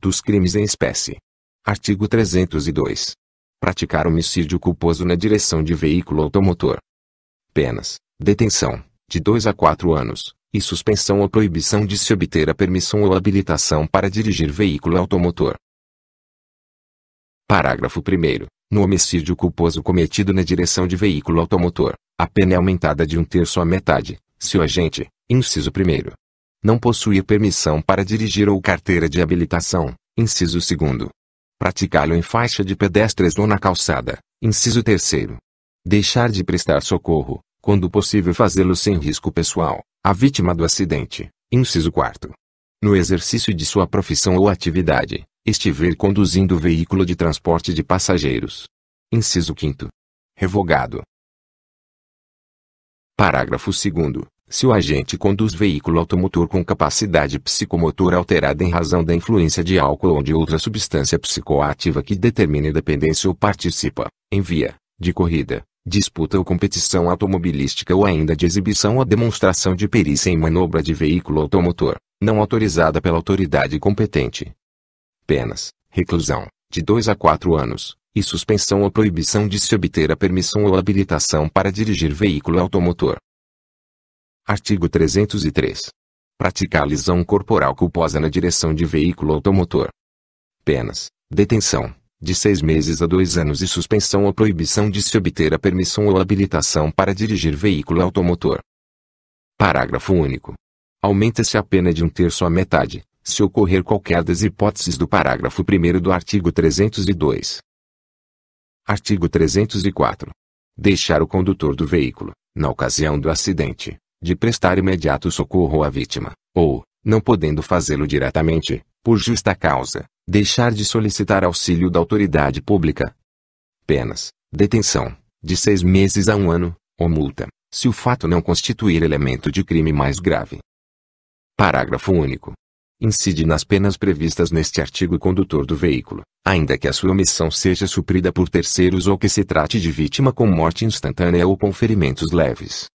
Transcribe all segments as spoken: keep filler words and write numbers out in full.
dos crimes em espécie. Artigo trezentos e dois. Praticar homicídio culposo na direção de veículo automotor. Penas: detenção, de dois a quatro anos, e suspensão ou proibição de se obter a permissão ou habilitação para dirigir veículo automotor. Parágrafo primeiro. No homicídio culposo cometido na direção de veículo automotor, a pena é aumentada de um terço à metade, se o agente, inciso primeiro, não possuir permissão para dirigir ou carteira de habilitação, inciso segundo, praticá-lo em faixa de pedestres ou na calçada, inciso terceiro, deixar de prestar socorro, quando possível fazê-lo sem risco pessoal, à vítima do acidente, inciso quarto, no exercício de sua profissão ou atividade, estiver conduzindo o veículo de transporte de passageiros. Inciso quinto. Revogado. Parágrafo segundo. Se o agente conduz veículo automotor com capacidade psicomotora alterada em razão da influência de álcool ou de outra substância psicoativa que determine dependência ou participa, em via, de corrida, disputa ou competição automobilística ou ainda de exibição ou demonstração de perícia em manobra de veículo automotor, não autorizada pela autoridade competente. Penas: reclusão, de dois a quatro anos, e suspensão ou proibição de se obter a permissão ou habilitação para dirigir veículo automotor. Artigo trezentos e três. Praticar lesão corporal culposa na direção de veículo automotor. Penas: detenção, de seis meses a dois anos e suspensão ou proibição de se obter a permissão ou habilitação para dirigir veículo automotor. Parágrafo único. Aumenta-se a pena de um terço à metade, se ocorrer qualquer das hipóteses do parágrafo primeiro do artigo trezentos e dois. Artigo trezentos e quatro. Deixar o condutor do veículo, na ocasião do acidente, de prestar imediato socorro à vítima, ou, não podendo fazê-lo diretamente, por justa causa, deixar de solicitar auxílio da autoridade pública. Penas: detenção, de seis meses a um ano, ou multa, se o fato não constituir elemento de crime mais grave. Parágrafo único. Incide nas penas previstas neste artigo o condutor do veículo, ainda que a sua omissão seja suprida por terceiros ou que se trate de vítima com morte instantânea ou com ferimentos leves.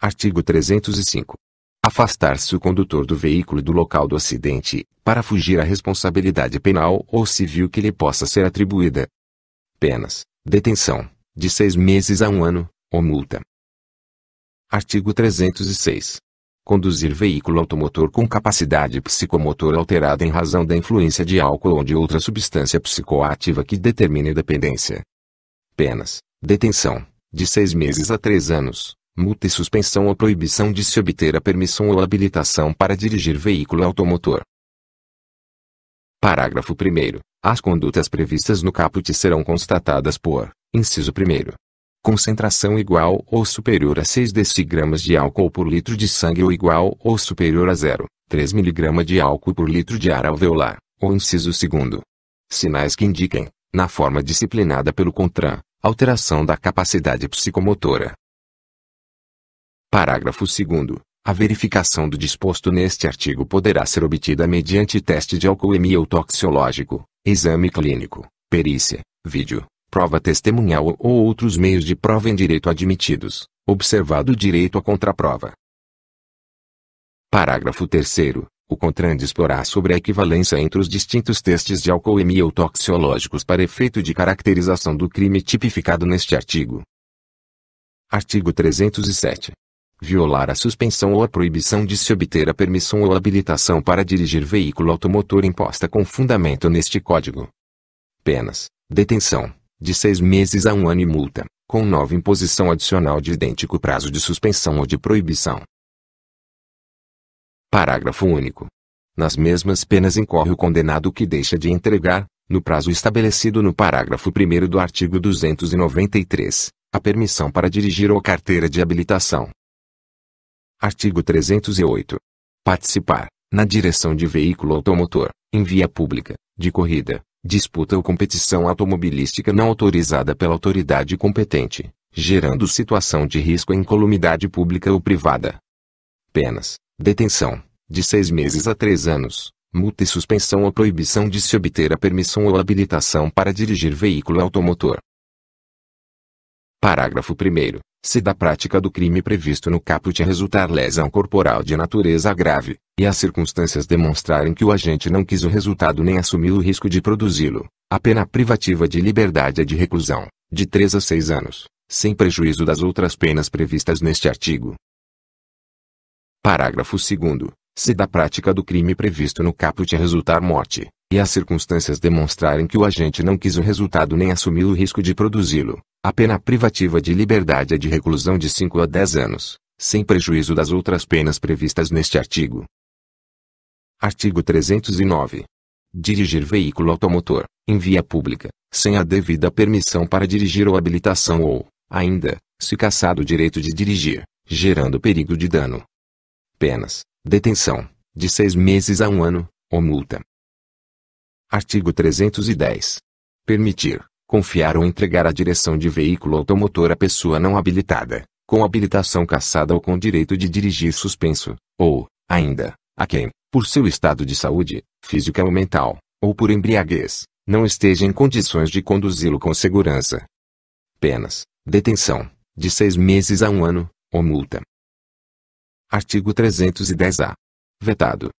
Artigo trezentos e cinco. Afastar-se o condutor do veículo do local do acidente, para fugir à responsabilidade penal ou civil que lhe possa ser atribuída. Penas: detenção, de seis meses a um ano, ou multa. Artigo trezentos e seis. Conduzir veículo automotor com capacidade psicomotora alterada em razão da influência de álcool ou de outra substância psicoativa que determine dependência. Penas: detenção, de seis meses a três anos, multa e suspensão ou proibição de se obter a permissão ou habilitação para dirigir veículo automotor. Parágrafo primeiro. As condutas previstas no caput serão constatadas por, inciso primeiro, concentração igual ou superior a seis decigramas de álcool por litro de sangue ou igual ou superior a zero vírgula três miligramas de álcool por litro de ar alveolar, ou inciso segundo, sinais que indiquem, na forma disciplinada pelo CONTRAN, alteração da capacidade psicomotora. Parágrafo segundo. A verificação do disposto neste artigo poderá ser obtida mediante teste de alcoolemia ou toxicológico, exame clínico, perícia, vídeo, prova testemunhal ou outros meios de prova em direito admitidos, observado o direito à contraprova. Parágrafo terceiro. O CONTRAN disporá sobre a equivalência entre os distintos testes de alcoolemia ou toxicológicos para efeito de caracterização do crime tipificado neste artigo. Artigo trezentos e sete. Violar a suspensão ou a proibição de se obter a permissão ou habilitação para dirigir veículo automotor imposta com fundamento neste Código. Penas: detenção, de seis meses a um ano e multa, com nova imposição adicional de idêntico prazo de suspensão ou de proibição. Parágrafo único. Nas mesmas penas incorre o condenado que deixa de entregar, no prazo estabelecido no parágrafo primeiro do artigo duzentos e noventa e três, a permissão para dirigir ou carteira de habilitação. Artigo trezentos e oito. Participar, na direção de veículo automotor, em via pública, de corrida, disputa ou competição automobilística não autorizada pela autoridade competente, gerando situação de risco à incolumidade pública ou privada. Penas: detenção, de seis meses a três anos, multa e suspensão ou proibição de se obter a permissão ou habilitação para dirigir veículo automotor. Parágrafo primeiro. se da prática do crime previsto no caput resultar lesão corporal de natureza grave, e as circunstâncias demonstrarem que o agente não quis o resultado nem assumiu o risco de produzi-lo, a pena privativa de liberdade é de reclusão, de três a seis anos, sem prejuízo das outras penas previstas neste artigo. Parágrafo segundo. Se da prática do crime previsto no caput resultar morte, e as circunstâncias demonstrarem que o agente não quis o resultado nem assumiu o risco de produzi-lo, a pena privativa de liberdade é de reclusão de cinco a dez anos, sem prejuízo das outras penas previstas neste artigo. Artigo trezentos e nove. Dirigir veículo automotor, em via pública, sem a devida permissão para dirigir ou habilitação ou, ainda, se cassado o direito de dirigir, gerando perigo de dano. Penas. Detenção, de seis meses a um ano, ou multa. Artigo trezentos e dez. Permitir, confiar ou entregar a direção de veículo automotor a pessoa não habilitada, com habilitação cassada ou com direito de dirigir suspenso, ou, ainda, a quem, por seu estado de saúde, física ou mental, ou por embriaguez, não esteja em condições de conduzi-lo com segurança. Penas, detenção, de seis meses a um ano, ou multa. Artigo trezentos e dez A. Vetado.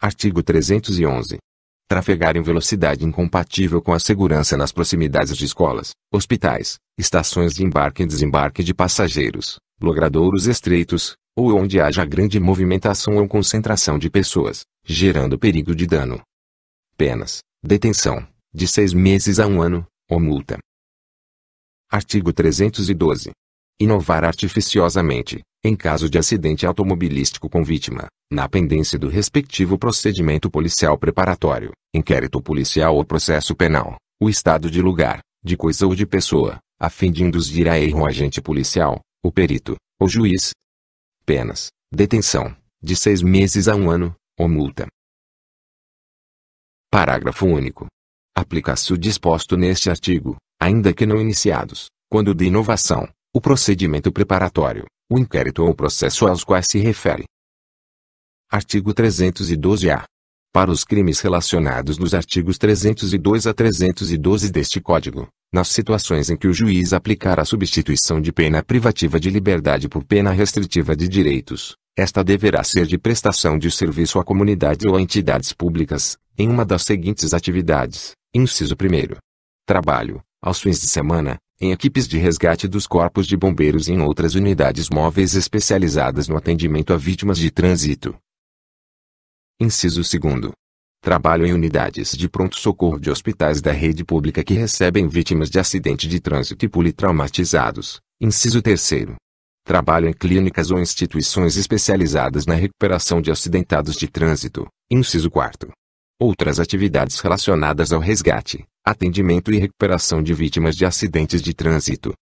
Artigo trezentos e onze. Trafegar em velocidade incompatível com a segurança nas proximidades de escolas, hospitais, estações de embarque e desembarque de passageiros, logradouros estreitos, ou onde haja grande movimentação ou concentração de pessoas, gerando perigo de dano. Penas, detenção, de seis meses a um ano, ou multa. Artigo trezentos e doze. Inovar artificiosamente, em caso de acidente automobilístico com vítima, na pendência do respectivo procedimento policial preparatório, inquérito policial ou processo penal, o estado de lugar, de coisa ou de pessoa, a fim de induzir a erro o agente policial, o perito, ou juiz. Penas, detenção, de seis meses a um ano, ou multa. Parágrafo único. Aplica-se o disposto neste artigo, ainda que não iniciados, quando de inovação, o procedimento preparatório, o inquérito ou o processo aos quais se refere. Artigo trezentos e doze A. Para os crimes relacionados nos artigos trezentos e dois a trezentos e doze deste Código, nas situações em que o juiz aplicar a substituição de pena privativa de liberdade por pena restritiva de direitos, esta deverá ser de prestação de serviço à comunidade ou a entidades públicas, em uma das seguintes atividades: inciso primeiro. Trabalho, aos fins de semana, em equipes de resgate dos corpos de bombeiros e em outras unidades móveis especializadas no atendimento a vítimas de trânsito. Inciso dois. Trabalho em unidades de pronto-socorro de hospitais da rede pública que recebem vítimas de acidente de trânsito e politraumatizados. Inciso três. Trabalho em clínicas ou instituições especializadas na recuperação de acidentados de trânsito. Inciso quatro. Outras atividades relacionadas ao resgate, atendimento e recuperação de vítimas de acidentes de trânsito.